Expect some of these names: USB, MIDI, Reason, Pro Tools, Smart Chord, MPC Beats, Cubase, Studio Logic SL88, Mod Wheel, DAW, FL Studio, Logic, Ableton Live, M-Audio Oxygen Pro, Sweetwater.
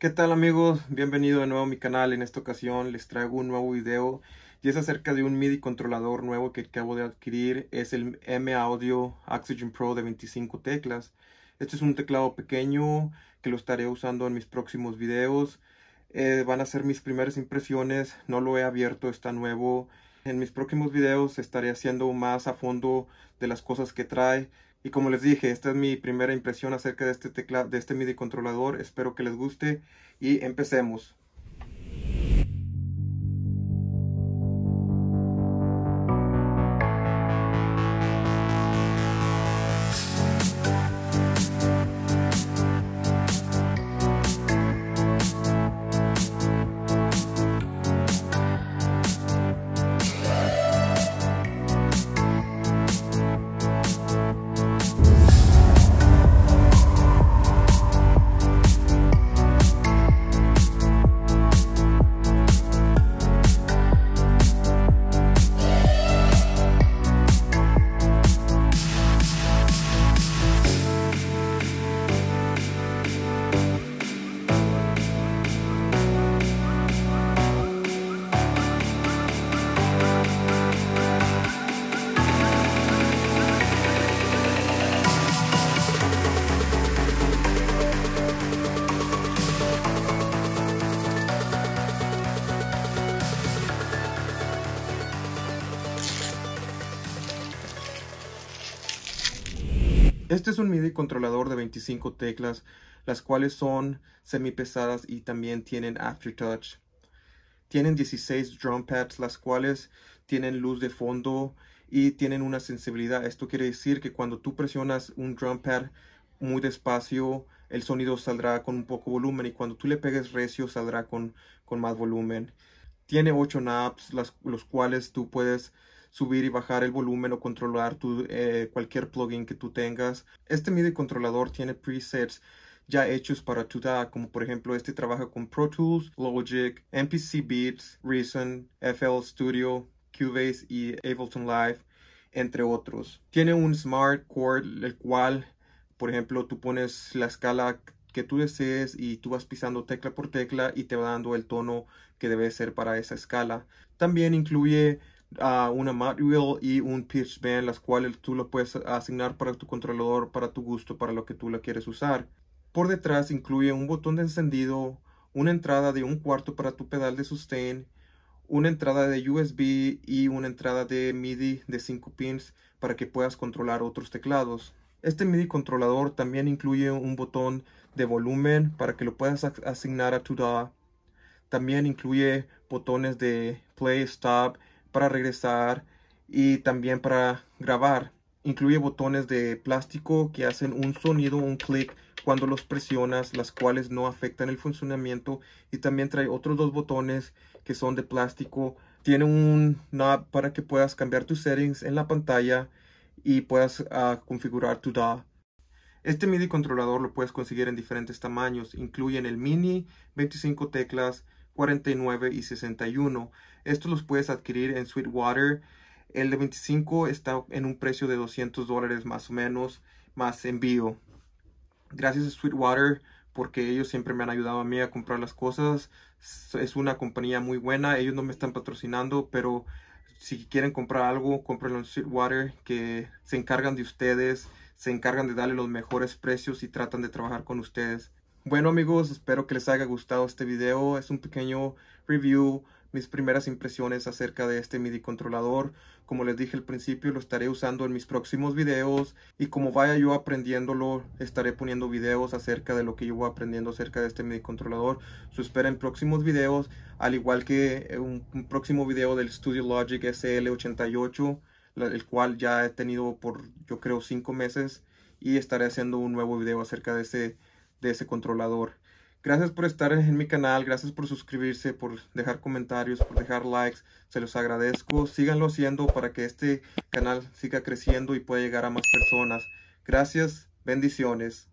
¿Qué tal amigos? Bienvenido de nuevo a mi canal. En esta ocasión les traigo un nuevo video y es acerca de un MIDI controlador nuevo que acabo de adquirir. Es el M-Audio Oxygen Pro de 25 teclas. Este es un teclado pequeño que lo estaré usando en mis próximos videos. Van a ser mis primeras impresiones, no lo he abierto, está nuevo. En mis próximos videos estaré haciendo más a fondo de las cosas que trae. Y como les dije, esta es mi primera impresión acerca de este teclado, de este MIDI controlador. Espero que les guste y empecemos. Este es un MIDI controlador de 25 teclas, las cuales son semipesadas y también tienen aftertouch. Tienen 16 drum pads, las cuales tienen luz de fondo y tienen una sensibilidad. Esto quiere decir que cuando tú presionas un drum pad muy despacio, el sonido saldrá con un poco volumen, y cuando tú le pegues recio saldrá con más volumen. Tiene 8 knobs, los cuales tú puedes subir y bajar el volumen o controlar cualquier plugin que tú tengas. Este MIDI controlador tiene presets ya hechos para tu DAW, como por ejemplo este trabaja con Pro Tools, Logic, MPC Beats, Reason, FL Studio, Cubase y Ableton Live, entre otros. Tiene un Smart Chord, el cual, por ejemplo, tú pones la escala que tú desees y tú vas pisando tecla por tecla y te va dando el tono que debe ser para esa escala. También incluye una Mod Wheel y un pitch bend, las cuales tú lo puedes asignar para tu controlador, para tu gusto, para lo que tú la quieres usar. Por detrás incluye un botón de encendido, una entrada de 1/4 para tu pedal de sustain, una entrada de USB y una entrada de MIDI de 5 pins para que puedas controlar otros teclados. Este MIDI controlador también incluye un botón de volumen para que lo puedas asignar a tu DAW. También incluye botones de play, stop, para regresar y también para grabar. Incluye botones de plástico que hacen un sonido, un clic cuando los presionas, las cuales no afectan el funcionamiento, y también trae otros 2 botones que son de plástico. Tiene un knob para que puedas cambiar tus settings en la pantalla y puedas configurar tu DAW. Este MIDI controlador lo puedes conseguir en diferentes tamaños, incluyen el mini, 25 teclas, 49 y 61. Estos los puedes adquirir en Sweetwater. El de 25 está en un precio de $200 más o menos, más envío. Gracias a Sweetwater, porque ellos siempre me han ayudado a mí a comprar las cosas. Es una compañía muy buena. Ellos no me están patrocinando, pero si quieren comprar algo, cómprenlo en Sweetwater, que se encargan de ustedes, se encargan de darle los mejores precios y tratan de trabajar con ustedes. Bueno amigos, espero que les haya gustado este video. Es un pequeño review, mis primeras impresiones acerca de este MIDI controlador. Como les dije al principio, lo estaré usando en mis próximos videos, y como vaya yo aprendiéndolo, estaré poniendo videos acerca de lo que yo voy aprendiendo acerca de este MIDI controlador. So, esperen próximos videos, al igual que un próximo video del Studio Logic SL88, el cual ya he tenido por, yo creo, 5 meses, y estaré haciendo un nuevo video acerca de ese controlador. Gracias por estar en mi canal, gracias por suscribirse, por dejar comentarios, por dejar likes, se los agradezco. Síganlo haciendo para que este canal siga creciendo y pueda llegar a más personas. Gracias, bendiciones.